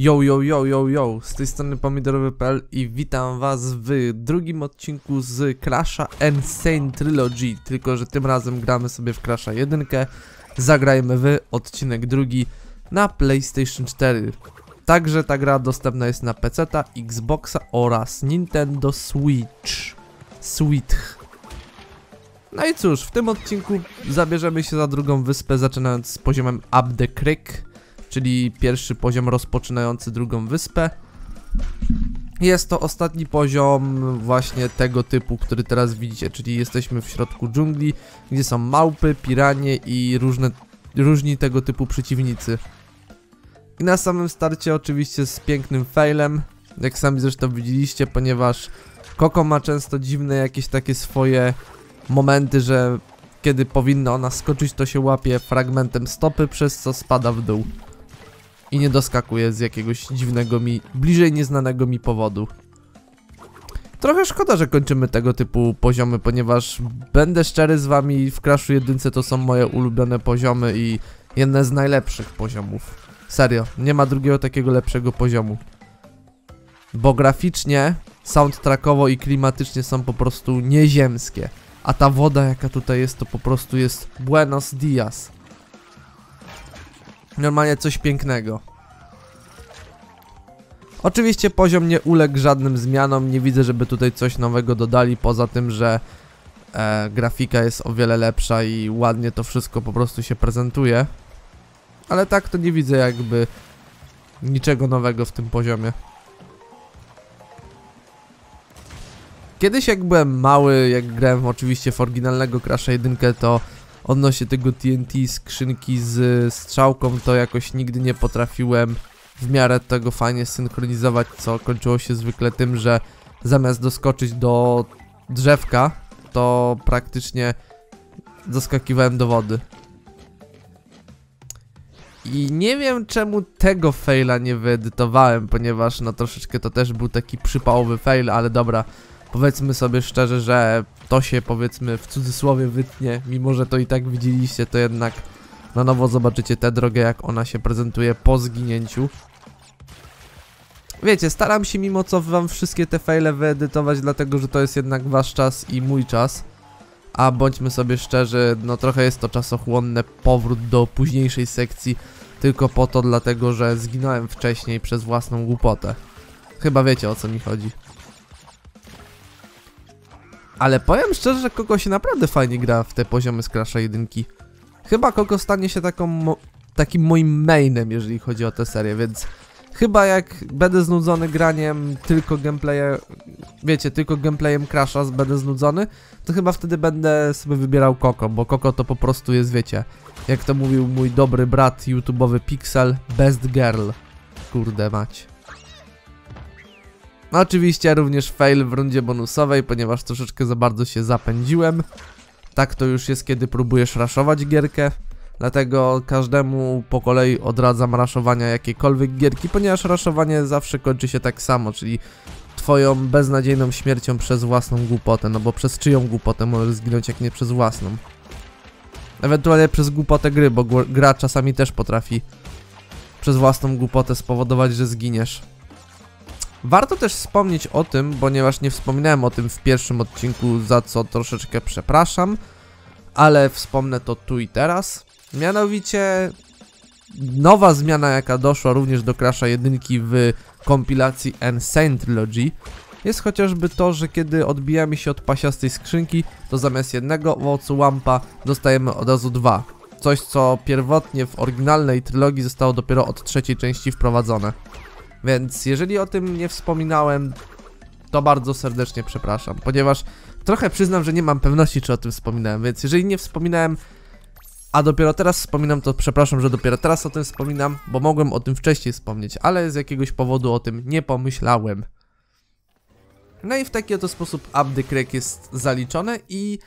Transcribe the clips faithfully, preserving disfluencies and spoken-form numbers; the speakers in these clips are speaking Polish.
Yo, yo, yo, yo, yo, z tej strony pomidorowy kropka p l i witam was w drugim odcinku z Crasha N-Sane Trilogy. Tylko że tym razem gramy sobie w Crasha jeden. Zagrajmy w odcinek drugi na PlayStation cztery. Także ta gra dostępna jest na peceta, Xboxa oraz Nintendo Switch. Switch. No i cóż, w tym odcinku zabierzemy się za drugą wyspę, zaczynając z poziomem Up The Creek, czyli pierwszy poziom rozpoczynający drugą wyspę. Jest to ostatni poziom właśnie tego typu, który teraz widzicie, czyli jesteśmy w środku dżungli, gdzie są małpy, piranie i różne, różni tego typu przeciwnicy. I na samym starcie oczywiście z pięknym failem, jak sami zresztą widzieliście, ponieważ Koko ma często dziwne jakieś takie swoje momenty, że kiedy powinna ona skoczyć, to się łapie fragmentem stopy, przez co spada w dół i nie doskakuje z jakiegoś dziwnego mi, bliżej nieznanego mi powodu. Trochę szkoda, że kończymy tego typu poziomy, ponieważ będę szczery z wami, w Crashu jedynce to są moje ulubione poziomy i jedne z najlepszych poziomów. Serio, nie ma drugiego takiego lepszego poziomu. Bo graficznie, soundtrackowo i klimatycznie są po prostu nieziemskie. A ta woda jaka tutaj jest, to po prostu jest Buenos Dias. Normalnie coś pięknego. Oczywiście poziom nie uległ żadnym zmianom, nie widzę, żeby tutaj coś nowego dodali, poza tym, że e, grafika jest o wiele lepsza i ładnie to wszystko po prostu się prezentuje. Ale tak to nie widzę jakby niczego nowego w tym poziomie. Kiedyś jak byłem mały, jak grałem oczywiście w oryginalnego Crasha jeden, to odnośnie tego T N T, skrzynki z strzałką, to jakoś nigdy nie potrafiłem w miarę tego fajnie synchronizować, co kończyło się zwykle tym, że zamiast doskoczyć do drzewka, to praktycznie doskakiwałem do wody. I nie wiem, czemu tego faila nie wyedytowałem, ponieważ no troszeczkę to też był taki przypałowy fail, ale dobra. Powiedzmy sobie szczerze, że to się powiedzmy w cudzysłowie wytnie, mimo że to i tak widzieliście, to jednak na nowo zobaczycie tę drogę, jak ona się prezentuje po zginięciu. Wiecie, staram się mimo co wam wszystkie te fejle wyedytować, dlatego że to jest jednak wasz czas i mój czas. A bądźmy sobie szczerzy, no trochę jest to czasochłonne, powrót do późniejszej sekcji tylko po to, dlatego że zginąłem wcześniej przez własną głupotę. Chyba wiecie, o co mi chodzi. Ale powiem szczerze, że Koko się naprawdę fajnie gra w te poziomy z Crasha jeden. Chyba Koko stanie się taką mo takim moim mainem, jeżeli chodzi o tę serię, więc chyba jak będę znudzony graniem tylko gameplayem, wiecie, tylko gameplayem Crasha będę znudzony, to chyba wtedy będę sobie wybierał Koko, bo Koko to po prostu jest, wiecie, jak to mówił mój dobry brat YouTube'owy Pixel, best girl. Kurde mać. Oczywiście również fail w rundzie bonusowej, ponieważ troszeczkę za bardzo się zapędziłem. Tak to już jest, kiedy próbujesz raszować gierkę. Dlatego każdemu po kolei odradzam raszowania jakiejkolwiek gierki, ponieważ raszowanie zawsze kończy się tak samo, czyli twoją beznadziejną śmiercią przez własną głupotę. No bo przez czyją głupotę możesz zginąć, jak nie przez własną? Ewentualnie przez głupotę gry, bo gra czasami też potrafi przez własną głupotę spowodować, że zginiesz. Warto też wspomnieć o tym, ponieważ nie wspominałem o tym w pierwszym odcinku, za co troszeczkę przepraszam, ale wspomnę to tu i teraz. Mianowicie nowa zmiana, jaka doszła również do Crasha jeden w kompilacji N-Sane Trilogy, jest chociażby to, że kiedy odbijamy się od pasiastej skrzynki, to zamiast jednego owocu Wumpa dostajemy od razu dwa. Coś, co pierwotnie w oryginalnej trylogii zostało dopiero od trzeciej części wprowadzone. Więc jeżeli o tym nie wspominałem, to bardzo serdecznie przepraszam, ponieważ trochę przyznam, że nie mam pewności, czy o tym wspominałem, więc jeżeli nie wspominałem, a dopiero teraz wspominam, to przepraszam, że dopiero teraz o tym wspominam, bo mogłem o tym wcześniej wspomnieć, ale z jakiegoś powodu o tym nie pomyślałem. No i w taki oto sposób Up The Creek jest zaliczone i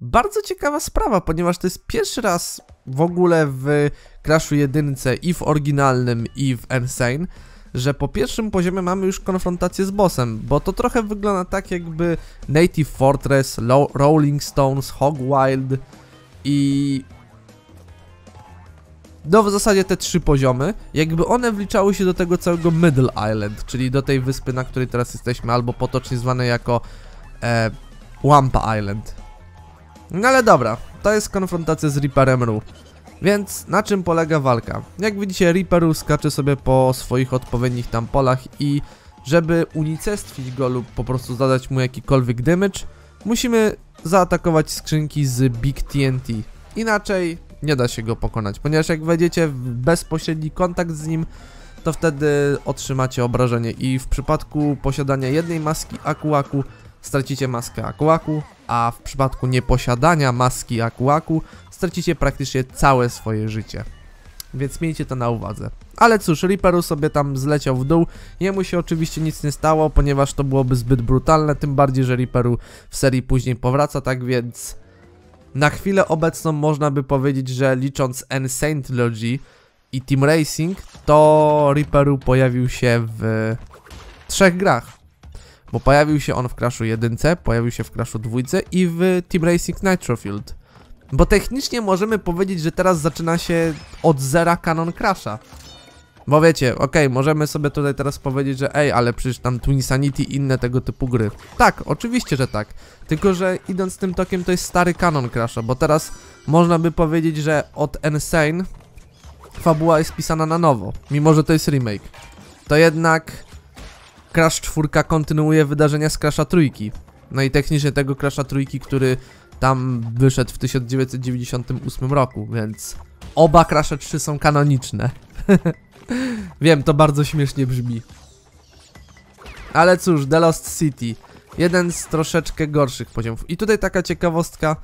bardzo ciekawa sprawa, ponieważ to jest pierwszy raz w ogóle w Crashu jeden i w oryginalnym, i w N-Sane, że po pierwszym poziomie mamy już konfrontację z bossem, bo to trochę wygląda tak, jakby Native Fortress, Low, Rolling Stones, Hogwild i no w zasadzie te trzy poziomy, jakby one wliczały się do tego całego Middle Island, czyli do tej wyspy, na której teraz jesteśmy, albo potocznie zwanej jako e, Wumpa Island. No ale dobra, to jest konfrontacja z Ripperem Roo. Więc na czym polega walka? Jak widzicie, Ripper Roo skacze sobie po swoich odpowiednich tam polach i żeby unicestwić go lub po prostu zadać mu jakikolwiek damage, musimy zaatakować skrzynki z Big T N T. Inaczej nie da się go pokonać, ponieważ jak wejdziecie w bezpośredni kontakt z nim, to wtedy otrzymacie obrażenie i w przypadku posiadania jednej maski Aku Aku stracicie maskę Aku Aku, a w przypadku nieposiadania maski Aku Aku stracicie praktycznie całe swoje życie. Więc miejcie to na uwadze. Ale cóż, Ripper Roo sobie tam zleciał w dół. Jemu się oczywiście nic nie stało, ponieważ to byłoby zbyt brutalne, tym bardziej, że Ripper Roo w serii później powraca, tak więc na chwilę obecną można by powiedzieć, że licząc N-Sane Trilogy i Team Racing, to Ripper Roo pojawił się w trzech grach. Bo pojawił się on w Crashu jeden, pojawił się w Crashu dwa i w Team Racing Nitrofield. Bo technicznie możemy powiedzieć, że teraz zaczyna się od zera kanon Crasha. Bo wiecie, okej, okay, możemy sobie tutaj teraz powiedzieć, że ej, ale przecież tam Twinsanity i inne tego typu gry. Tak, oczywiście, że tak. Tylko, że idąc tym tokiem to jest stary kanon Crasha, bo teraz można by powiedzieć, że od N-Sane fabuła jest pisana na nowo. Mimo, że to jest remake. To jednak Crash cztery kontynuuje wydarzenia z Crasha trzy. No i technicznie tego Crasha trzy, który tam wyszedł w tysiąc dziewięćset dziewięćdziesiątym ósmym roku, więc oba Crasha trzy są kanoniczne. Wiem, to bardzo śmiesznie brzmi. Ale cóż, The Lost City. Jeden z troszeczkę gorszych poziomów. I tutaj taka ciekawostka.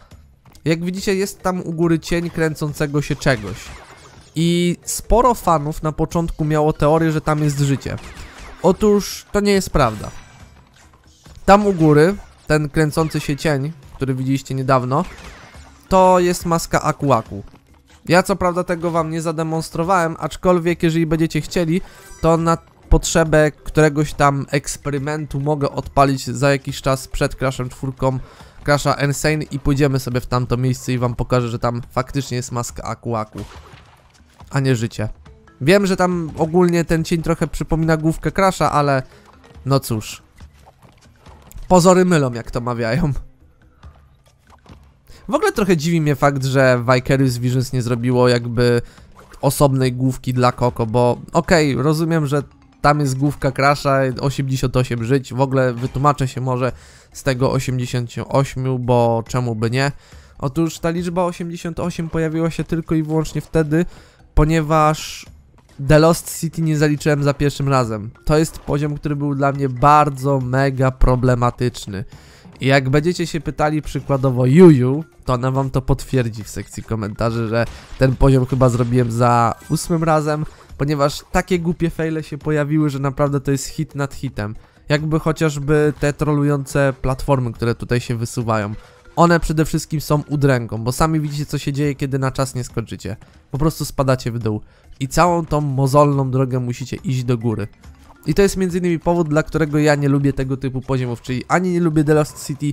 Jak widzicie, jest tam u góry cień kręcącego się czegoś. I sporo fanów na początku miało teorię, że tam jest życie. Otóż to nie jest prawda. Tam u góry, ten kręcący się cień, który widzieliście niedawno, to jest maska Aku Aku. Ja co prawda tego wam nie zademonstrowałem, aczkolwiek jeżeli będziecie chcieli, to na potrzebę któregoś tam eksperymentu mogę odpalić za jakiś czas przed Crashem cztery, Crasha N-Sane i pójdziemy sobie w tamto miejsce i wam pokażę, że tam faktycznie jest maska Aku Aku, a nie życie. Wiem, że tam ogólnie ten cień trochę przypomina główkę Crasha, ale no cóż. Pozory mylą, jak to mawiają. W ogóle trochę dziwi mnie fakt, że Vicarious Visions nie zrobiło jakby osobnej główki dla Koko, bo okej, okay, rozumiem, że tam jest główka Crasha, osiemdziesiąt osiem żyć, w ogóle wytłumaczę się może z tego osiemdziesiąt osiem, bo czemu by nie? Otóż ta liczba osiemdziesiąt osiem pojawiła się tylko i wyłącznie wtedy, ponieważ The Lost City nie zaliczyłem za pierwszym razem. To jest poziom, który był dla mnie bardzo mega problematyczny. I jak będziecie się pytali przykładowo Juju, to ona wam to potwierdzi w sekcji komentarzy, że ten poziom chyba zrobiłem za ósmym razem, ponieważ takie głupie fejle się pojawiły, że naprawdę to jest hit nad hitem. Jakby chociażby te trollujące platformy, które tutaj się wysuwają. One przede wszystkim są udręką, bo sami widzicie, co się dzieje, kiedy na czas nie skoczycie. Po prostu spadacie w dół i całą tą mozolną drogę musicie iść do góry. I to jest między innymi powód, dla którego ja nie lubię tego typu poziomów, czyli ani nie lubię The Lost City,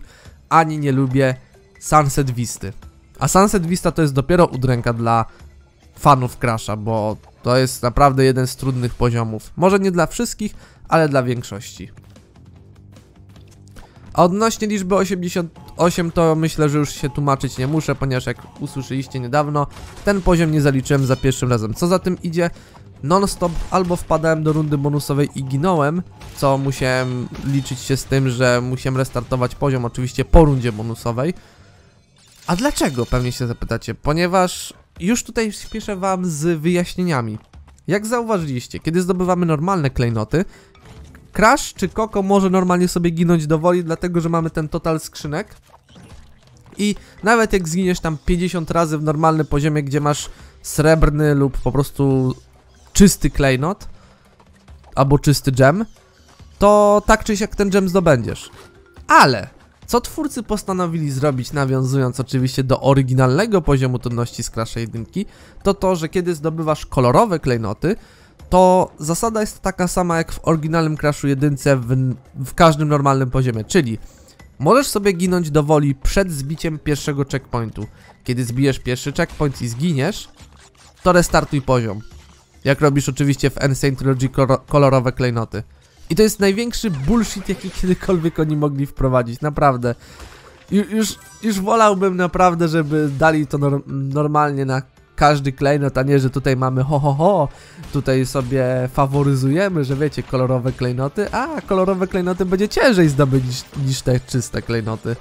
ani nie lubię Sunset Visty. A Sunset Vista to jest dopiero udręka dla fanów Crasha, bo to jest naprawdę jeden z trudnych poziomów. Może nie dla wszystkich, ale dla większości. A odnośnie liczby osiemdziesiąt osiem to myślę, że już się tłumaczyć nie muszę, ponieważ jak usłyszeliście niedawno, ten poziom nie zaliczyłem za pierwszym razem. Co za tym idzie? Non-stop albo wpadałem do rundy bonusowej i ginąłem, co musiałem liczyć się z tym, że musiałem restartować poziom, oczywiście po rundzie bonusowej. A dlaczego? Pewnie się zapytacie. Ponieważ już tutaj spieszę wam z wyjaśnieniami. Jak zauważyliście, kiedy zdobywamy normalne klejnoty, Crash czy Coco może normalnie sobie ginąć do woli, dlatego że mamy ten total skrzynek. I nawet jak zginiesz tam pięćdziesiąt razy w normalnym poziomie, gdzie masz srebrny lub po prostu czysty klejnot albo czysty dżem, to tak czy siak ten dżem zdobędziesz. Ale co twórcy postanowili zrobić, nawiązując oczywiście do oryginalnego poziomu trudności z Crasha jeden, to to, że kiedy zdobywasz kolorowe klejnoty, to zasada jest taka sama jak w oryginalnym Crashu jeden w, w każdym normalnym poziomie, czyli możesz sobie ginąć do woli przed zbiciem pierwszego checkpointu. Kiedy zbijesz pierwszy checkpoint i zginiesz, to restartuj poziom. Jak robisz oczywiście w N-Sane Trilogy kolorowe klejnoty. I to jest największy bullshit, jaki kiedykolwiek oni mogli wprowadzić, naprawdę. Już, już wolałbym naprawdę, żeby dali to norm normalnie na każdy klejnot, a nie, że tutaj mamy ho ho ho, tutaj sobie faworyzujemy, że wiecie, kolorowe klejnoty, a kolorowe klejnoty będzie ciężej zdobyć niż, niż te czyste klejnoty.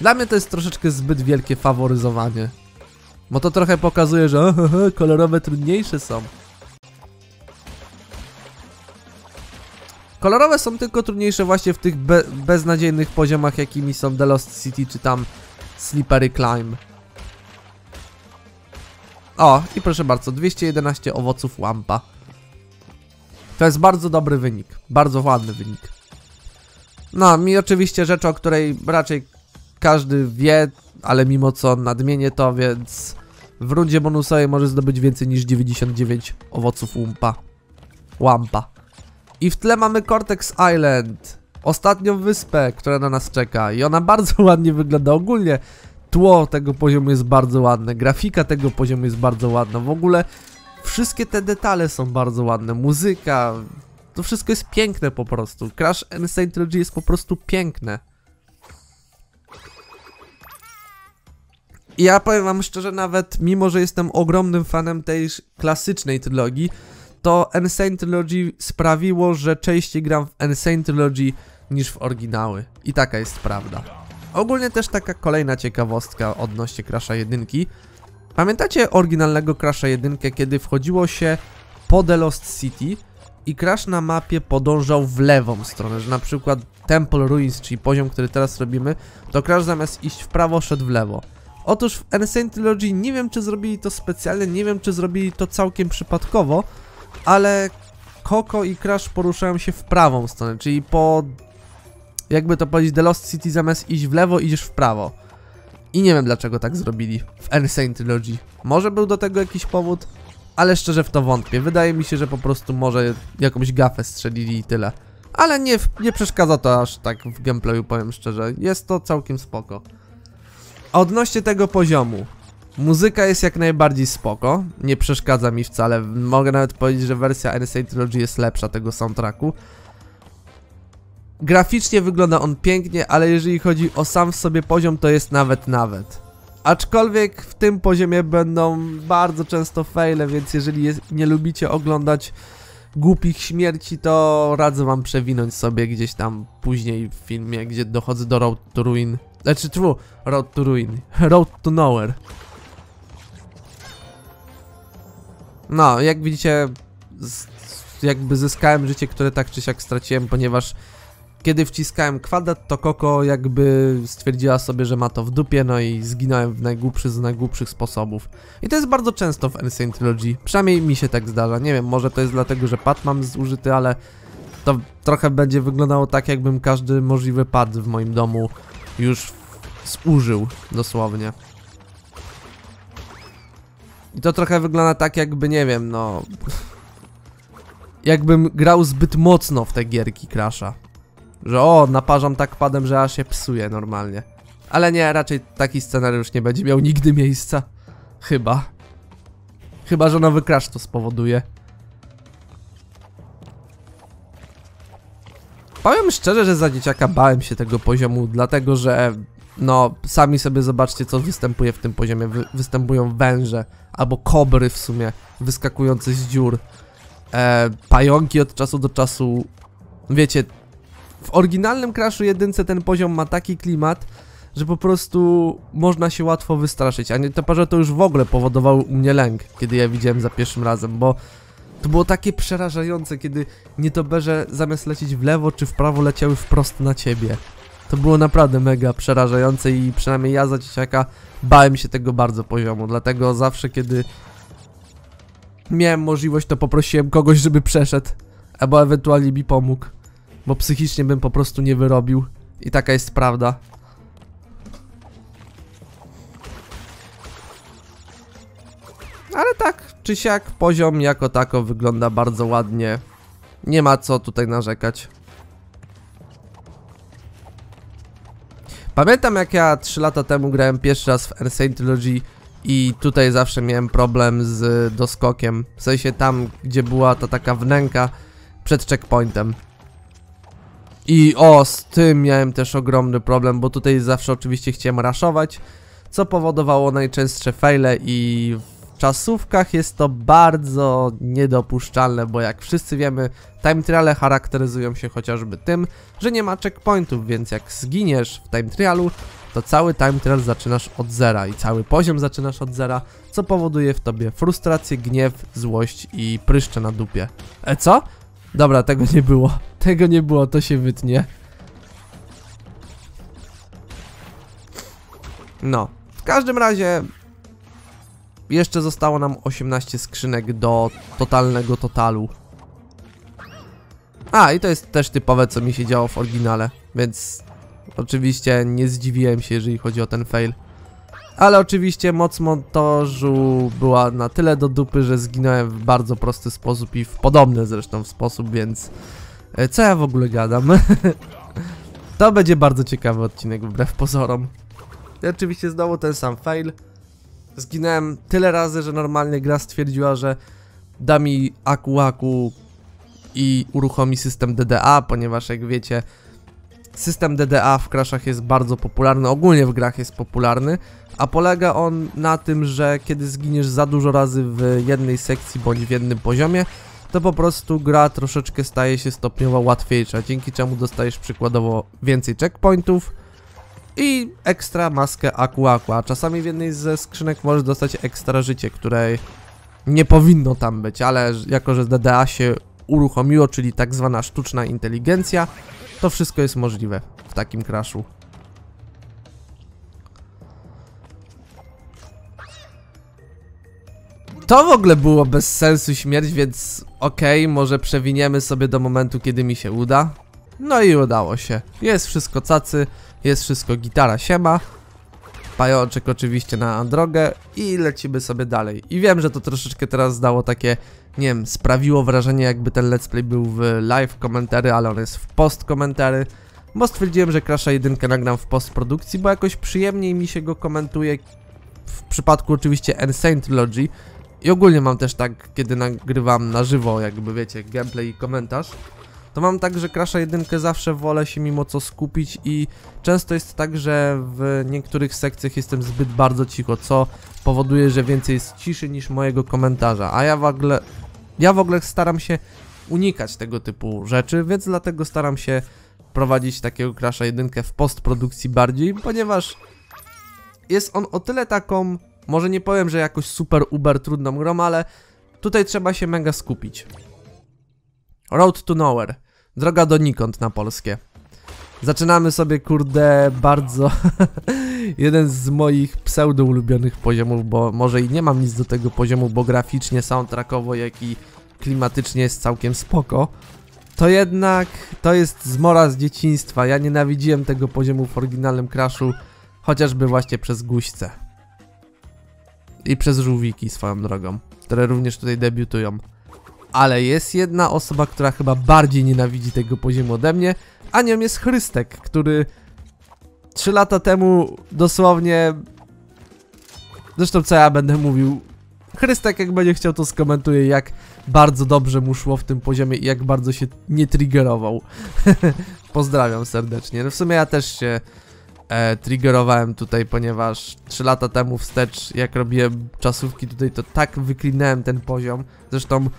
Dla mnie to jest troszeczkę zbyt wielkie faworyzowanie, bo to trochę pokazuje, że oh, oh, kolorowe trudniejsze są. Kolorowe są tylko trudniejsze właśnie w tych be beznadziejnych poziomach, jakimi są The Lost City czy tam Slippery Climb. O, i proszę bardzo, dwieście jedenaście owoców Wumpa. To jest bardzo dobry wynik, bardzo ładny wynik. No, mi oczywiście rzecz, o której raczej każdy wie, ale mimo co nadmienię to, więc w rundzie bonusowej może zdobyć więcej niż dziewięćdziesiąt dziewięć owoców Wumpa. Wumpa. I w tle mamy Cortex Island, ostatnią wyspę, która na nas czeka, i ona bardzo ładnie wygląda. Ogólnie tło tego poziomu jest bardzo ładne, grafika tego poziomu jest bardzo ładna, w ogóle wszystkie te detale są bardzo ładne, muzyka, to wszystko jest piękne po prostu. Crash N-Sane Trilogy jest po prostu piękne. I ja powiem wam szczerze, nawet mimo, że jestem ogromnym fanem tej klasycznej trylogii, to N-Sane Trilogy sprawiło, że częściej gram w N-Sane Trilogy niż w oryginały. I taka jest prawda. Ogólnie też taka kolejna ciekawostka odnośnie Crasha jeden. Pamiętacie oryginalnego Crasha jeden, kiedy wchodziło się po The Lost City i Crash na mapie podążał w lewą stronę, że na przykład Temple Ruins, czyli poziom, który teraz robimy, to Crash zamiast iść w prawo, szedł w lewo. Otóż w N-Sane Trilogy nie wiem, czy zrobili to specjalnie, nie wiem, czy zrobili to całkiem przypadkowo, ale Koko i Crash poruszają się w prawą stronę, czyli po, jakby to powiedzieć, The Lost City zamiast iść w lewo, idziesz w prawo. I nie wiem, dlaczego tak zrobili w N-Sane Trilogy. Może był do tego jakiś powód, ale szczerze w to wątpię. Wydaje mi się, że po prostu może jakąś gafę strzelili i tyle. Ale nie, nie przeszkadza to aż tak w gameplayu, powiem szczerze. Jest to całkiem spoko. A odnośnie tego poziomu, muzyka jest jak najbardziej spoko, nie przeszkadza mi wcale, mogę nawet powiedzieć, że wersja N-Sane Trilogy jest lepsza tego soundtracku. Graficznie wygląda on pięknie, ale jeżeli chodzi o sam w sobie poziom, to jest nawet nawet. Aczkolwiek w tym poziomie będą bardzo często fejle, więc jeżeli jest, nie lubicie oglądać głupich śmierci, to radzę wam przewinąć sobie gdzieś tam później w filmie, gdzie dochodzę do Road to Ruin. Znaczy, true, Road to Ruin, Road to Nowhere. No, jak widzicie, z, jakby zyskałem życie, które tak czy siak straciłem, ponieważ kiedy wciskałem kwadrat, to Coco jakby stwierdziła sobie, że ma to w dupie, no i zginąłem w najgłupszy z najgłupszych sposobów. I to jest bardzo często w N-Sane Trilogy, przynajmniej mi się tak zdarza, nie wiem, może to jest dlatego, że pad mam zużyty, ale to trochę będzie wyglądało tak, jakbym każdy możliwy pad w moim domu już zużył, dosłownie. I to trochę wygląda tak, jakby, nie wiem, no... jakbym grał zbyt mocno w te gierki Crasha. Że o, naparzam tak padem, że aż się psuje normalnie. Ale nie, raczej taki scenariusz nie będzie miał nigdy miejsca. Chyba. Chyba, że nowy Crash to spowoduje. Powiem szczerze, że za dzieciaka bałem się tego poziomu, dlatego że... no, sami sobie zobaczcie, co występuje w tym poziomie. Wy występują węże, albo kobry w sumie, wyskakujące z dziur, e, pająki od czasu do czasu. Wiecie, w oryginalnym Crashu jedynce ten poziom ma taki klimat, że po prostu można się łatwo wystraszyć. A nie to, że to już w ogóle powodowało u mnie lęk, kiedy ja widziałem za pierwszym razem, bo to było takie przerażające, kiedy nietoperze zamiast lecieć w lewo czy w prawo, leciały wprost na ciebie. To było naprawdę mega przerażające i przynajmniej ja za dzieciaka bałem się tego bardzo poziomu, dlatego zawsze, kiedy miałem możliwość, to poprosiłem kogoś, żeby przeszedł, albo ewentualnie mi pomógł, bo psychicznie bym po prostu nie wyrobił i taka jest prawda. Ale tak czy siak poziom jako tako wygląda bardzo ładnie, nie ma co tutaj narzekać. Pamiętam, jak ja trzy lata temu grałem pierwszy raz w N-Sane Trilogy I tutaj zawsze miałem problem z doskokiem, w sensie tam, gdzie była ta taka wnęka przed checkpointem. I o, z tym miałem też ogromny problem, bo tutaj zawsze oczywiście chciałem rushować, co powodowało najczęstsze fejle i w czasówkach jest to bardzo niedopuszczalne, bo jak wszyscy wiemy, time triale charakteryzują się chociażby tym, że nie ma checkpointów, więc jak zginiesz w time trialu, to cały time trial zaczynasz od zera i cały poziom zaczynasz od zera, co powoduje w tobie frustrację, gniew, złość i pryszcze na dupie. E co? Dobra, tego nie było. Tego nie było, to się wytnie. No, w każdym razie jeszcze zostało nam osiemnaście skrzynek do totalnego totalu. A, i to jest też typowe, co mi się działo w oryginale, więc oczywiście nie zdziwiłem się, jeżeli chodzi o ten fail. Ale oczywiście moc montażu była na tyle do dupy, że zginąłem w bardzo prosty sposób i w podobny zresztą sposób, więc co ja w ogóle gadam? To będzie bardzo ciekawy odcinek wbrew pozorom. I oczywiście znowu ten sam fail. Zginąłem tyle razy, że normalnie gra stwierdziła, że da mi Aku Aku i uruchomi system D D A, ponieważ jak wiecie, system D D A w Crashach jest bardzo popularny, ogólnie w grach jest popularny, a polega on na tym, że kiedy zginiesz za dużo razy w jednej sekcji bądź w jednym poziomie, to po prostu gra troszeczkę staje się stopniowo łatwiejsza, dzięki czemu dostajesz przykładowo więcej checkpointów i ekstra maskę Aku Aku, a czasami w jednej ze skrzynek możesz dostać ekstra życie, które nie powinno tam być, ale jako że D D A się uruchomiło, czyli tak zwana sztuczna inteligencja, to wszystko jest możliwe w takim Crashu. To w ogóle było bez sensu śmierć, więc okej, okay, może przewiniemy sobie do momentu, kiedy mi się uda. No i udało się. Jest wszystko cacy, jest wszystko gitara siema. Pajączek oczywiście na drogę i lecimy sobie dalej. I wiem, że to troszeczkę teraz dało takie, nie wiem, sprawiło wrażenie, jakby ten let's play był w live komentary, ale on jest w post komentary, bo stwierdziłem, że Crasha jeden nagram w postprodukcji, bo jakoś przyjemniej mi się go komentuje w przypadku oczywiście N-Sane Trilogy. I ogólnie mam też tak, kiedy nagrywam na żywo, jakby wiecie, gameplay i komentarz, to mam tak, że Crasha jeden zawsze wolę się mimo co skupić i często jest tak, że w niektórych sekcjach jestem zbyt bardzo cicho, co powoduje, że więcej jest ciszy niż mojego komentarza, a ja w ogóle, ja w ogóle staram się unikać tego typu rzeczy, więc dlatego staram się prowadzić takiego Crasha jeden w postprodukcji bardziej, ponieważ jest on o tyle taką, może nie powiem, że jakoś super uber trudną grą, ale tutaj trzeba się mega skupić. Road to Nowhere, droga donikąd na polskie. Zaczynamy sobie, kurde, bardzo jeden z moich pseudo ulubionych poziomów, bo może i nie mam nic do tego poziomu, bo graficznie, soundtrackowo, jak i klimatycznie jest całkiem spoko. To jednak to jest zmora z dzieciństwa, ja nienawidziłem tego poziomu w oryginalnym Crashu, chociażby właśnie przez guźce. I przez żółwiki swoją drogą, które również tutaj debiutują. Ale jest jedna osoba, która chyba bardziej nienawidzi tego poziomu ode mnie, a nią jest Chrystek, który trzy lata temu dosłownie... Zresztą co ja będę mówił? Chrystek, jak będzie chciał, to skomentuje, jak bardzo dobrze mu szło w tym poziomie i jak bardzo się nie triggerował. Pozdrawiam serdecznie. No w sumie ja też się e, triggerowałem tutaj, ponieważ trzy lata temu wstecz, jak robiłem czasówki tutaj, to tak wyklinałem ten poziom. Zresztą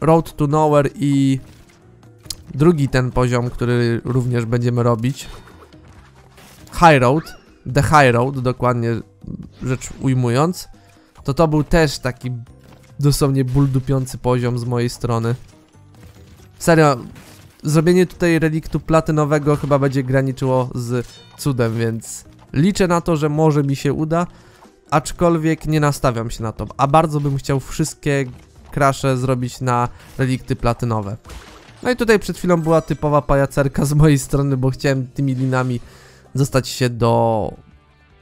Road to Nowhere i drugi ten poziom, który również będziemy robić, High Road, The High Road, dokładnie rzecz ujmując, to to był też taki dosłownie ból dupiący poziom z mojej strony. Serio, zrobienie tutaj reliktu platynowego chyba będzie graniczyło z cudem, więc liczę na to, że może mi się uda, aczkolwiek nie nastawiam się na to, a bardzo bym chciał wszystkie Crashe zrobić na relikty platynowe. No i tutaj przed chwilą była typowa pajacerka z mojej strony, bo chciałem tymi linami dostać się do...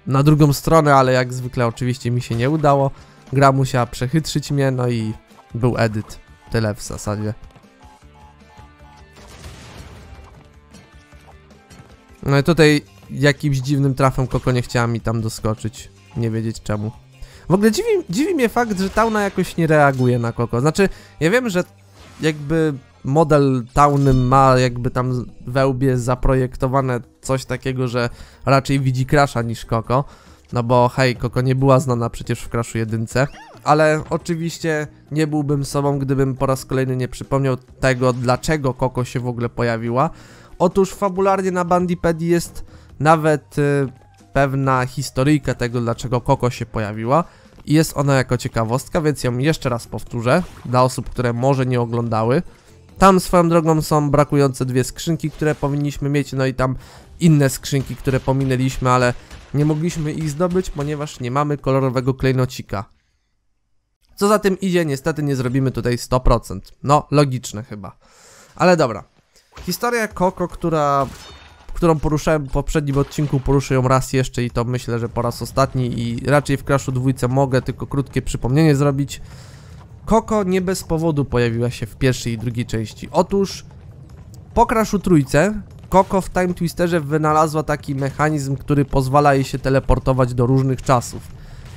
na drugą stronę, ale jak zwykle oczywiście mi się nie udało. Gra musiała przechytrzyć mnie, no i był edyt. Tyle w zasadzie. No i tutaj jakimś dziwnym trafem Koko nie chciała mi tam doskoczyć. nie wiedzieć czemu. W ogóle dziwi, dziwi mnie fakt, że Tauna jakoś nie reaguje na Koko. Znaczy, ja wiem, że jakby model Tauny ma jakby tam we łbie zaprojektowane coś takiego, że raczej widzi Crasha niż Koko. No bo hej, Koko nie była znana przecież w Crashu jedynce. Ale oczywiście nie byłbym sobą, gdybym po raz kolejny nie przypomniał tego, dlaczego Koko się w ogóle pojawiła. Otóż fabularnie na Bandipedii jest nawet y, pewna historyjka tego, dlaczego Koko się pojawiła. I jest ona jako ciekawostka, więc ją jeszcze raz powtórzę dla osób, które może nie oglądały. Tam swoją drogą są brakujące dwie skrzynki, które powinniśmy mieć, no i tam inne skrzynki, które pominęliśmy, ale nie mogliśmy ich zdobyć, ponieważ nie mamy kolorowego klejnocika. Co za tym idzie, niestety nie zrobimy tutaj sto procent. No, logiczne chyba. Ale dobra. Historia Koko, która, którą poruszałem w poprzednim odcinku, poruszę ją raz jeszcze i to myślę, że po raz ostatni i raczej w Crashu dwójce mogę tylko krótkie przypomnienie zrobić. Koko nie bez powodu pojawiła się w pierwszej i drugiej części. Otóż po Crashu trójce Koko w Time Twisterze wynalazła taki mechanizm, który pozwala jej się teleportować do różnych czasów.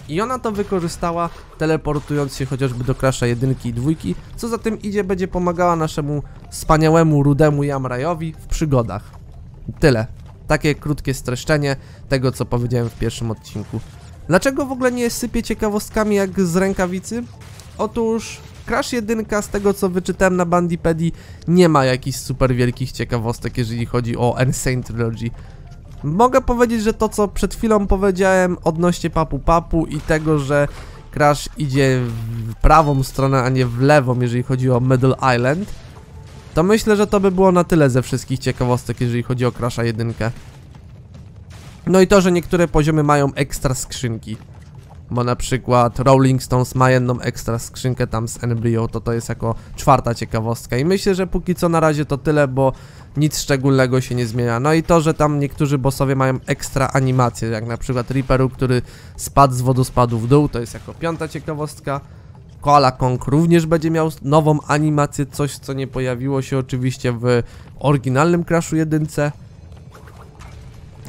I ona to wykorzystała, teleportując się chociażby do Crasha jedynki i dwójki, co za tym idzie, będzie pomagała naszemu wspaniałemu, rudemu Jamrajowi w przygodach. Tyle. Takie krótkie streszczenie tego, co powiedziałem w pierwszym odcinku. Dlaczego w ogóle nie sypię ciekawostkami jak z rękawicy? Otóż Crash jeden, z tego co wyczytałem na Bandipedii, nie ma jakichś super wielkich ciekawostek, jeżeli chodzi o N-Sane Trilogy. Mogę powiedzieć, że to co przed chwilą powiedziałem odnośnie Papu Papu i tego, że Crash idzie w prawą stronę, a nie w lewą, jeżeli chodzi o Middle Island, to myślę, że to by było na tyle ze wszystkich ciekawostek, jeżeli chodzi o Crasha jeden. No i to, że niektóre poziomy mają ekstra skrzynki. Bo na przykład Rolling Stones ma jedną ekstra skrzynkę tam z Embryo, to to jest jako czwarta ciekawostka. I myślę, że póki co na razie to tyle, bo nic szczególnego się nie zmienia. No i to, że tam niektórzy bossowie mają ekstra animacje, jak na przykład Ripperu, który spadł z wodospadu w dół, to jest jako piąta ciekawostka. Koala Kong również będzie miał nową animację, coś co nie pojawiło się oczywiście w oryginalnym Crashu jedynce.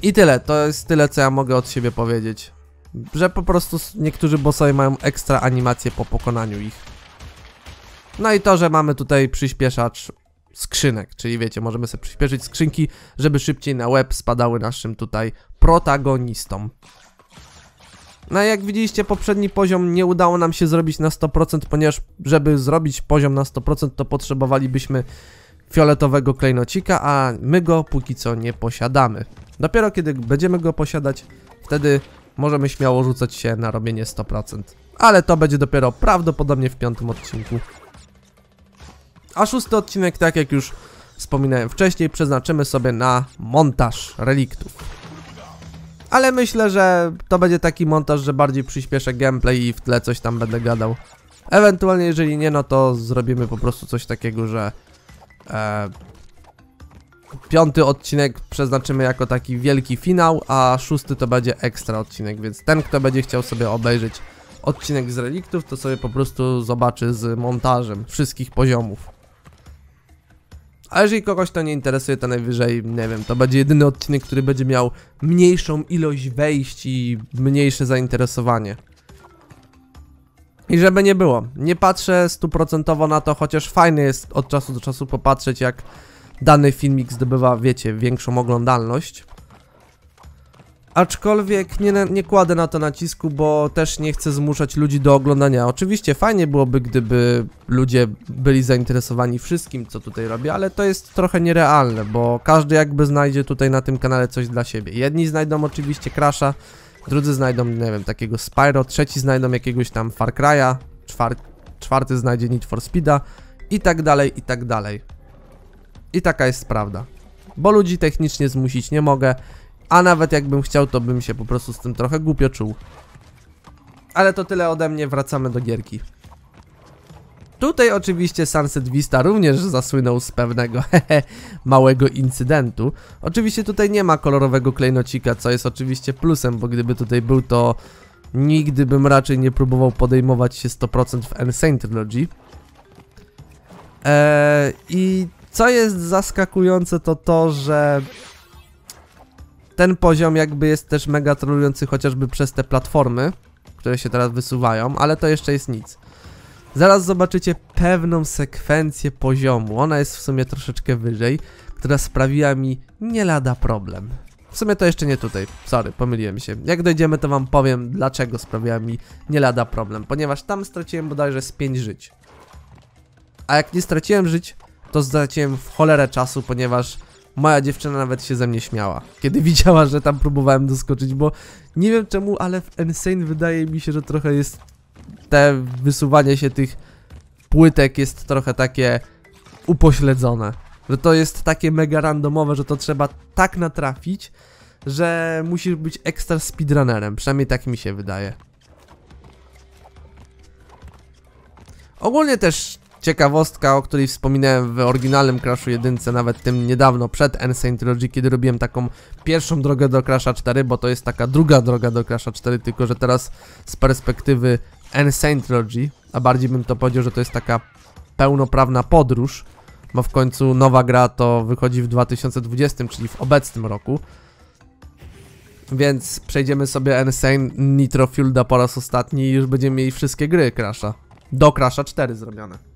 I tyle, to jest tyle co ja mogę od siebie powiedzieć. Że po prostu niektórzy bossowie mają ekstra animacje po pokonaniu ich. No i to, że mamy tutaj przyspieszacz skrzynek, czyli wiecie, możemy sobie przyspieszyć skrzynki, żeby szybciej na łeb spadały naszym tutaj protagonistom. No i jak widzieliście, poprzedni poziom nie udało nam się zrobić na sto procent, ponieważ żeby zrobić poziom na sto procent, to potrzebowalibyśmy fioletowego klejnocika, a my go póki co nie posiadamy. Dopiero kiedy będziemy go posiadać, wtedy możemy śmiało rzucać się na robienie sto procent. Ale to będzie dopiero prawdopodobnie w piątym odcinku. A szósty odcinek, tak jak już wspominałem wcześniej, przeznaczymy sobie na montaż reliktów. Ale myślę, że to będzie taki montaż, że bardziej przyspieszę gameplay i w tle coś tam będę gadał. Ewentualnie jeżeli nie, no to zrobimy po prostu coś takiego, że e, piąty odcinek przeznaczymy jako taki wielki finał, a szósty to będzie ekstra odcinek, więc ten kto będzie chciał sobie obejrzeć odcinek z reliktów, to sobie po prostu zobaczy z montażem wszystkich poziomów. A jeżeli kogoś to nie interesuje, to najwyżej, nie wiem, to będzie jedyny odcinek, który będzie miał mniejszą ilość wejść i mniejsze zainteresowanie. I żeby nie było, nie patrzę stuprocentowo na to, chociaż fajne jest od czasu do czasu popatrzeć jak dany filmik zdobywa, wiecie, większą oglądalność. Aczkolwiek nie, nie kładę na to nacisku, bo też nie chcę zmuszać ludzi do oglądania. Oczywiście fajnie byłoby, gdyby ludzie byli zainteresowani wszystkim, co tutaj robię, ale to jest trochę nierealne, bo każdy jakby znajdzie tutaj na tym kanale coś dla siebie. Jedni znajdą oczywiście Crasha, drudzy znajdą, nie wiem, takiego Spyro, trzeci znajdą jakiegoś tam Far Cry'a, czwarty, czwarty znajdzie Need for Speed'a i tak dalej, i tak dalej. I taka jest prawda, bo ludzi technicznie zmusić nie mogę, a nawet jakbym chciał, to bym się po prostu z tym trochę głupio czuł. Ale to tyle ode mnie, wracamy do gierki. Tutaj oczywiście Sunset Vista również zasłynął z pewnego małego incydentu. Oczywiście tutaj nie ma kolorowego klejnocika, co jest oczywiście plusem, bo gdyby tutaj był, to nigdy bym raczej nie próbował podejmować się sto procent w N-Sane Trilogy. Eee, I co jest zaskakujące, to to, że Ten poziom jakby jest też mega trolujący chociażby przez te platformy, które się teraz wysuwają, ale to jeszcze jest nic. Zaraz zobaczycie pewną sekwencję poziomu, ona jest w sumie troszeczkę wyżej, która sprawiła mi nie lada problem. W sumie to jeszcze nie tutaj, sorry, pomyliłem się. Jak dojdziemy, to wam powiem, dlaczego sprawiła mi nie lada problem, ponieważ tam straciłem bodajże z pięć żyć. A jak nie straciłem żyć, to straciłem w cholerę czasu, ponieważ moja dziewczyna nawet się ze mnie śmiała, kiedy widziała, że tam próbowałem doskoczyć, bo nie wiem czemu, ale w N-Sane wydaje mi się, że trochę jest te wysuwanie się tych płytek jest trochę takie upośledzone, że to jest takie mega randomowe, że to trzeba tak natrafić, że musisz być ekstra speedrunnerem, przynajmniej tak mi się wydaje. Ogólnie też ciekawostka, o której wspominałem w oryginalnym Crashu jeden, nawet tym niedawno przed N-Sane Trilogy, kiedy robiłem taką pierwszą drogę do Crasha cztery, bo to jest taka druga droga do Crasha cztery, tylko że teraz z perspektywy N-Sane Trilogy, a bardziej bym to powiedział, że to jest taka pełnoprawna podróż, bo w końcu nowa gra to wychodzi w dwa tysiące dwudziestym, czyli w obecnym roku. Więc przejdziemy sobie N-Sane Nitrofielda po raz ostatni i już będziemy mieli wszystkie gry Crasha. Do Crasha cztery zrobione.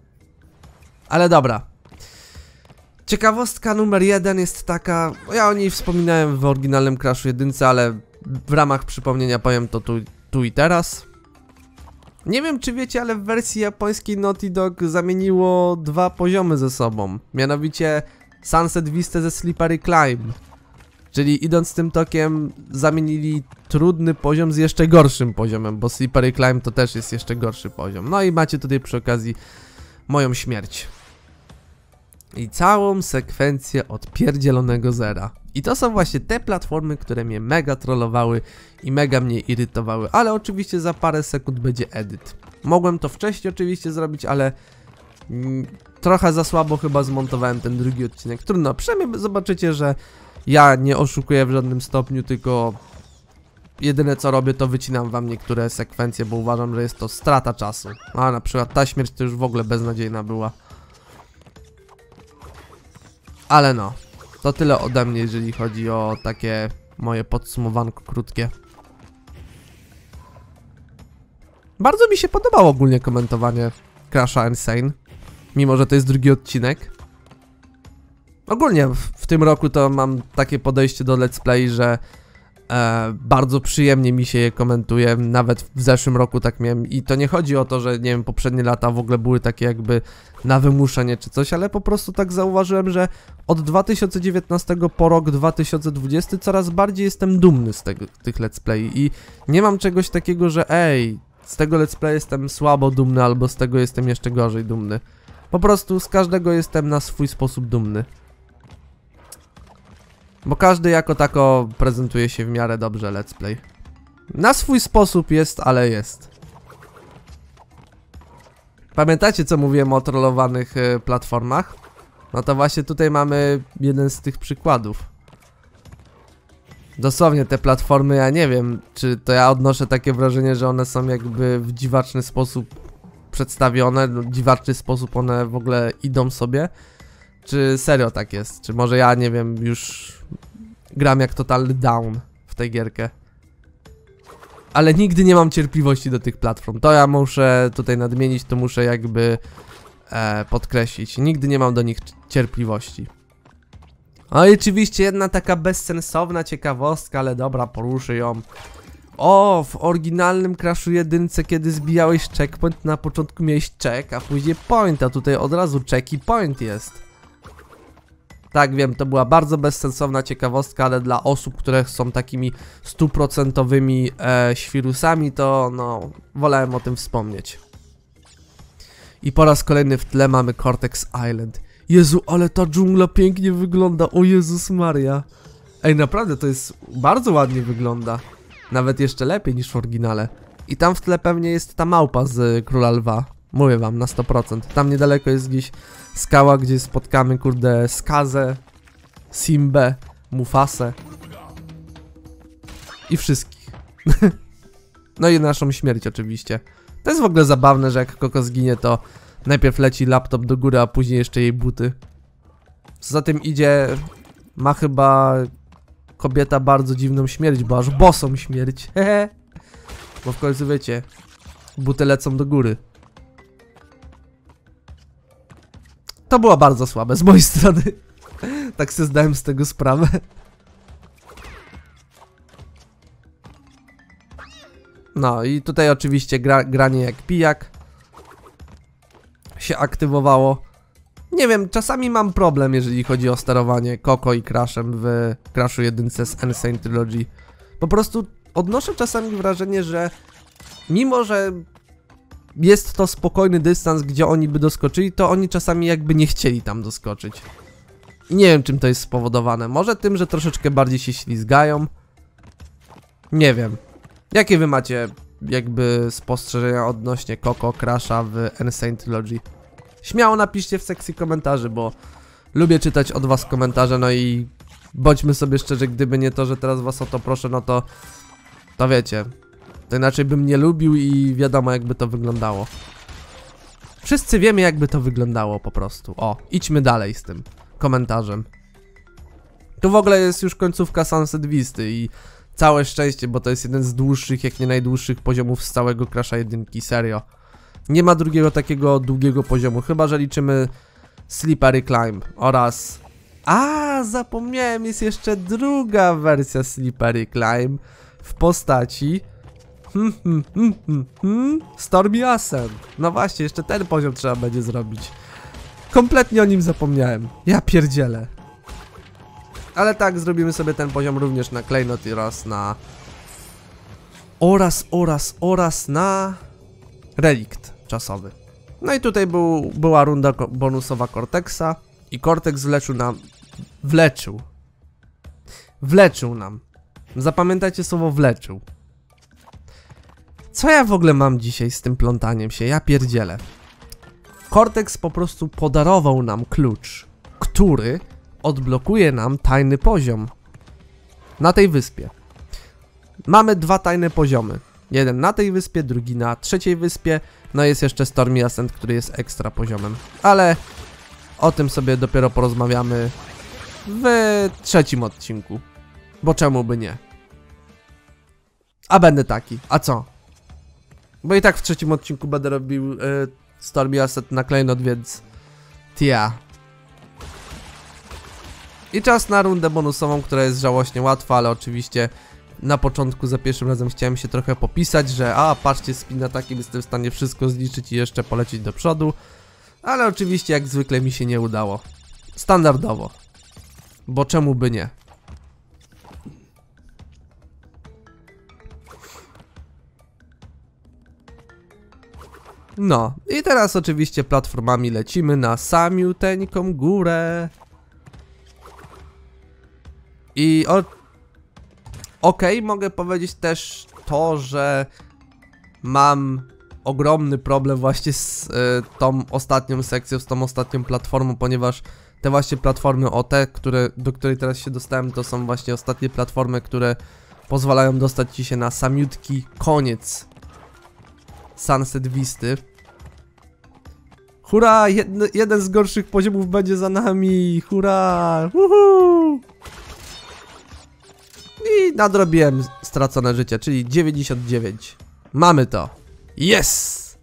Ale dobra. Ciekawostka numer jeden jest taka, ja o niej wspominałem w oryginalnym Crashu jeden, ale w ramach przypomnienia powiem to tu, tu i teraz. Nie wiem, czy wiecie, ale w wersji japońskiej Naughty Dog zamieniło dwa poziomy ze sobą. Mianowicie Sunset Vista ze Slippery Climb. Czyli idąc tym tokiem zamienili trudny poziom z jeszcze gorszym poziomem, bo Slippery Climb to też jest jeszcze gorszy poziom. No i macie tutaj przy okazji moją śmierć. I całą sekwencję od pierdzielonego zera. I to są właśnie te platformy, które mnie mega trollowały i mega mnie irytowały. Ale oczywiście za parę sekund będzie edyt. Mogłem to wcześniej oczywiście zrobić, ale mm, trochę za słabo chyba zmontowałem ten drugi odcinek. Trudno, przynajmniej zobaczycie, że ja nie oszukuję w żadnym stopniu, tylko jedyne co robię, to wycinam wam niektóre sekwencje, bo uważam, że jest to strata czasu. A na przykład ta śmierć to już w ogóle beznadziejna była. Ale no, to tyle ode mnie, jeżeli chodzi o takie moje podsumowanko krótkie. Bardzo mi się podobało ogólnie komentowanie Crasha N-Sane, mimo że to jest drugi odcinek. Ogólnie w, w tym roku to mam takie podejście do Let's Play, że e, bardzo przyjemnie mi się je komentuje. Nawet w zeszłym roku tak miałem i to nie chodzi o to, że nie wiem, poprzednie lata w ogóle były takie jakby na wymuszenie czy coś, ale po prostu tak zauważyłem, że od dwa tysiące dziewiętnastego po rok dwa tysiące dwudziesty coraz bardziej jestem dumny z tego, tych Let's Play i nie mam czegoś takiego, że ej, z tego Let's Play jestem słabo dumny albo z tego jestem jeszcze gorzej dumny. Po prostu z każdego jestem na swój sposób dumny. Bo każdy jako tako prezentuje się w miarę dobrze Let's Play. Na swój sposób jest, ale jest. Pamiętacie co mówiłem o trollowanych y, platformach? No to właśnie tutaj mamy jeden z tych przykładów. Dosłownie te platformy, ja nie wiem, czy to ja odnoszę takie wrażenie, że one są jakby w dziwaczny sposób przedstawione, w dziwaczny sposób one w ogóle idą sobie. Czy serio tak jest? Czy może ja, nie wiem, już gram jak totalny down w tę gierkę. Ale nigdy nie mam cierpliwości do tych platform. To ja muszę tutaj nadmienić, to muszę jakby e, podkreślić. Nigdy nie mam do nich cierpliwości. A i oczywiście jedna taka bezsensowna ciekawostka, ale dobra, poruszę ją. O, w oryginalnym Crashu jeden, kiedy zbijałeś checkpoint, na początku miałeś check, a później point, a tutaj od razu check i point jest. Tak, wiem, to była bardzo bezsensowna ciekawostka, ale dla osób, które są takimi stuprocentowymi e, świrusami, to no, wolałem o tym wspomnieć. I po raz kolejny w tle mamy Cortex Island. Jezu, ale ta dżungla pięknie wygląda, o Jezus Maria. Ej, naprawdę, to jest, bardzo ładnie wygląda. Nawet jeszcze lepiej niż w oryginale. I tam w tle pewnie jest ta małpa z y, Króla Lwa. Mówię wam, na sto procent. Tam niedaleko jest gdzieś skała, gdzie spotkamy, kurde, Skazę, Simbę, Mufasę i wszystkich. No i naszą śmierć oczywiście. To jest w ogóle zabawne, że jak Koko zginie, to najpierw leci laptop do góry, a później jeszcze jej buty. Co za tym idzie, ma chyba kobieta bardzo dziwną śmierć, bo aż bosą śmierć. Hehe. Bo w końcu wiecie, buty lecą do góry. To było bardzo słabe z mojej strony. Tak sobie zdałem z tego sprawę. No i tutaj oczywiście gra, granie jak pijak się aktywowało. Nie wiem, czasami mam problem, jeżeli chodzi o sterowanie Koko i Crashem w Crashu jeden z N-Sane Trilogy. Po prostu odnoszę czasami wrażenie, że mimo, że jest to spokojny dystans, gdzie oni by doskoczyli, to oni czasami jakby nie chcieli tam doskoczyć. I nie wiem, czym to jest spowodowane. Może tym, że troszeczkę bardziej się ślizgają. Nie wiem. Jakie wy macie jakby spostrzeżenia odnośnie Koko, Crasha w N-Sane Trilogy? Śmiało napiszcie w sekcji komentarzy, bo lubię czytać od was komentarze, no i bądźmy sobie szczerzy, gdyby nie to, że teraz was o to proszę, no to to wiecie, to inaczej bym nie lubił i wiadomo jakby to wyglądało. Wszyscy wiemy jakby to wyglądało po prostu. O, idźmy dalej z tym komentarzem. Tu w ogóle jest już końcówka Sunset Visty i całe szczęście, bo to jest jeden z dłuższych, jak nie najdłuższych poziomów z całego Crasha jeden, serio. Nie ma drugiego takiego długiego poziomu, chyba że liczymy Slippery Climb oraz... A, zapomniałem, jest jeszcze druga wersja Slippery Climb w postaci hmm, hmm, hmm, hmm, hmm, Stormy Ascent. No właśnie, jeszcze ten poziom trzeba będzie zrobić. Kompletnie o nim zapomniałem, ja pierdzielę. Ale tak, zrobimy sobie ten poziom również na klejnot oraz na... Oraz, oraz, oraz na... Relikt czasowy. No i tutaj był, była runda bonusowa Cortexa i Cortex wleczył nam... Wleczył. Wleczył nam. Zapamiętajcie słowo wleczył. Co ja w ogóle mam dzisiaj z tym plątaniem się? Ja pierdzielę. Cortex po prostu podarował nam klucz, który odblokuje nam tajny poziom na tej wyspie. Mamy dwa tajne poziomy. Jeden na tej wyspie, drugi na trzeciej wyspie. No jest jeszcze Stormy Ascent, który jest ekstra poziomem. Ale o tym sobie dopiero porozmawiamy w trzecim odcinku. Bo czemu by nie? A będę taki. A co? Bo i tak w trzecim odcinku będę robił y, Stormy Ascent na klejnot, więc... Tia. I czas na rundę bonusową, która jest żałośnie łatwa, ale oczywiście... Na początku za pierwszym razem chciałem się trochę popisać, że a patrzcie, spin na takim jestem w stanie wszystko zliczyć i jeszcze polecieć do przodu. Ale oczywiście jak zwykle mi się nie udało. Standardowo. Bo czemu by nie? No i teraz oczywiście platformami lecimy na samiuteńką górę. I o... Okej, okay, mogę powiedzieć też to, że mam ogromny problem właśnie z y, tą ostatnią sekcją, z tą ostatnią platformą, ponieważ te właśnie platformy O T, które, do której teraz się dostałem, to są właśnie ostatnie platformy, które pozwalają dostać ci się na samiutki koniec Sunset Visty. Hurra! Jedne, jeden z gorszych poziomów będzie za nami! Hurra! Uhu! I nadrobiłem stracone życie, czyli dziewięćdziesiąt dziewięć. Mamy to. Yes!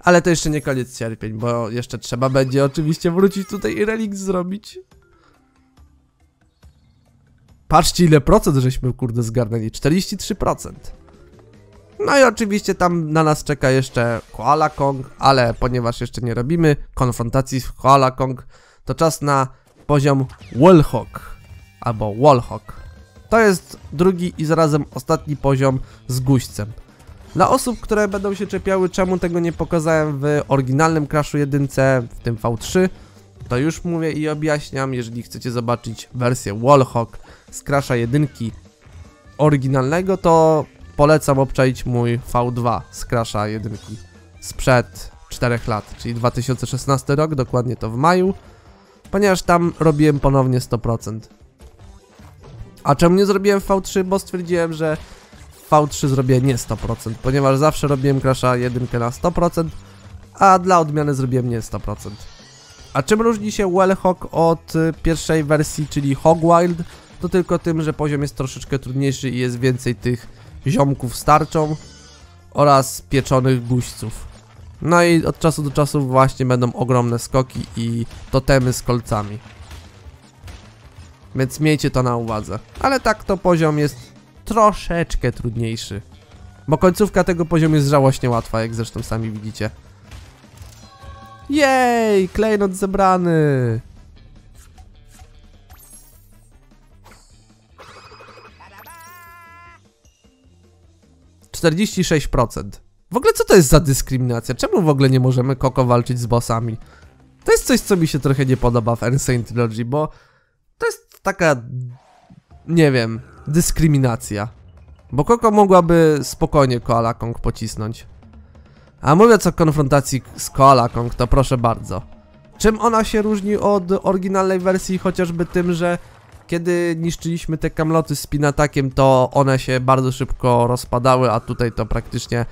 Ale to jeszcze nie koniec cierpień, bo jeszcze trzeba będzie oczywiście wrócić tutaj i relikt zrobić. Patrzcie, ile procent żeśmy kurde zgarnęli. czterdzieści trzy procent. No i oczywiście tam na nas czeka jeszcze Koala Kong, ale ponieważ jeszcze nie robimy konfrontacji z Koala Kong, to czas na poziom Wall-Hog albo Wall-Hog. To jest drugi i zarazem ostatni poziom z guźcem. Dla osób, które będą się czepiały, czemu tego nie pokazałem w oryginalnym Crashu jeden, w tym V trzy, to już mówię i objaśniam, jeżeli chcecie zobaczyć wersję Wall-Hog z Crasha jeden oryginalnego, to polecam obczaić mój V dwa z Crasha jeden sprzed czterech lat, czyli dwa tysiące szesnasty rok, dokładnie to w maju, ponieważ tam robiłem ponownie sto procent. A czemu nie zrobiłem V trzy? Bo stwierdziłem, że V trzy zrobię nie sto procent, ponieważ zawsze robiłem Crasha jeden na sto procent, a dla odmiany zrobiłem nie sto procent. A czym różni się Wall-Hog od pierwszej wersji, czyli Hogwild to tylko tym, że poziom jest troszeczkę trudniejszy i jest więcej tych ziomków z tarczą oraz pieczonych guźców. No i od czasu do czasu właśnie będą ogromne skoki i totemy z kolcami. Więc miejcie to na uwadze. Ale tak to poziom jest troszeczkę trudniejszy. Bo końcówka tego poziomu jest żałośnie łatwa, jak zresztą sami widzicie. Jej! Klejnot zebrany! czterdzieści sześć procent. W ogóle co to jest za dyskryminacja? Czemu w ogóle nie możemy Koko walczyć z bossami? To jest coś, co mi się trochę nie podoba w N-Sane Trilogy, bo to jest taka, nie wiem, dyskryminacja. Bo Koko mogłaby spokojnie Koala Kong pocisnąć. A mówiąc o konfrontacji z Koala Kong, to proszę bardzo. Czym ona się różni od oryginalnej wersji? Chociażby tym, że kiedy niszczyliśmy te kamloty z pinatakiem, to one się bardzo szybko rozpadały, a tutaj to praktycznie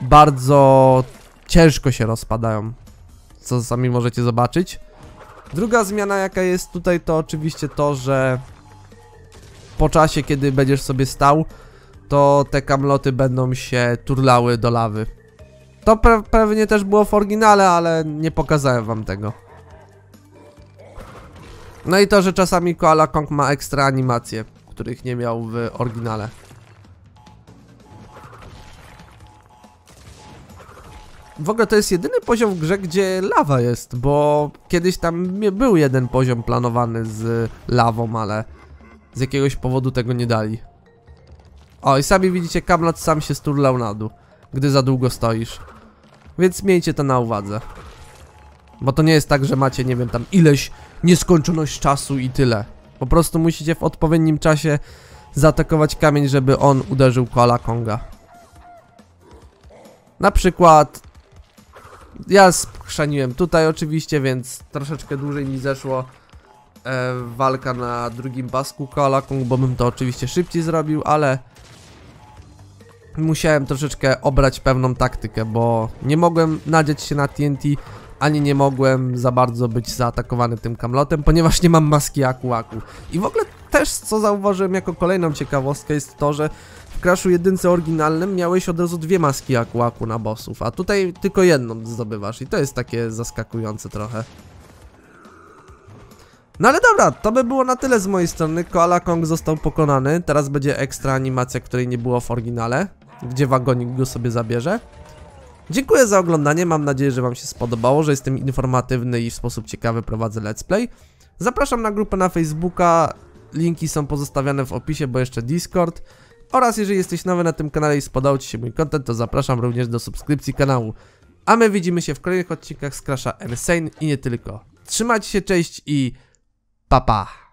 bardzo ciężko się rozpadają, co sami możecie zobaczyć. Druga zmiana, jaka jest tutaj, to oczywiście to, że po czasie, kiedy będziesz sobie stał, to te kamloty będą się turlały do lawy. To pe pewnie też było w oryginale, ale nie pokazałem wam tego. No i to, że czasami Koala Kong ma ekstra animacje, których nie miał w oryginale. W ogóle to jest jedyny poziom w grze, gdzie lawa jest, bo kiedyś tam był jeden poziom planowany z lawą, ale z jakiegoś powodu tego nie dali. O, i sami widzicie, kamlot sam się sturlał na dół, gdy za długo stoisz. Więc miejcie to na uwadze. Bo to nie jest tak, że macie, nie wiem, tam ileś nieskończoność czasu i tyle. Po prostu musicie w odpowiednim czasie zaatakować kamień, żeby on uderzył Koala Konga. Na przykład ja schrzaniłem tutaj oczywiście, więc troszeczkę dłużej mi zeszło e, walka na drugim pasku Koala Kong, bo bym to oczywiście szybciej zrobił, ale musiałem troszeczkę obrać pewną taktykę, bo nie mogłem nadziać się na T N T, ani nie mogłem za bardzo być zaatakowany tym kamlotem, ponieważ nie mam maski Aku Aku. I w ogóle też, co zauważyłem jako kolejną ciekawostkę, jest to, że w Crashu jedynce oryginalnym miałeś od razu dwie maski Aku Aku na bossów, a tutaj tylko jedną zdobywasz i to jest takie zaskakujące trochę. No ale dobra, to by było na tyle z mojej strony. Koala Kong został pokonany, teraz będzie ekstra animacja, której nie było w oryginale, gdzie wagonik go sobie zabierze. Dziękuję za oglądanie, mam nadzieję, że wam się spodobało, że jestem informatywny i w sposób ciekawy prowadzę let's play. Zapraszam na grupę na Facebooka, linki są pozostawiane w opisie, bo jeszcze Discord. Oraz jeżeli jesteś nowy na tym kanale i spodobał ci się mój content, to zapraszam również do subskrypcji kanału. A my widzimy się w kolejnych odcinkach z Crasha N-Sane i nie tylko. Trzymajcie się, cześć i pa pa!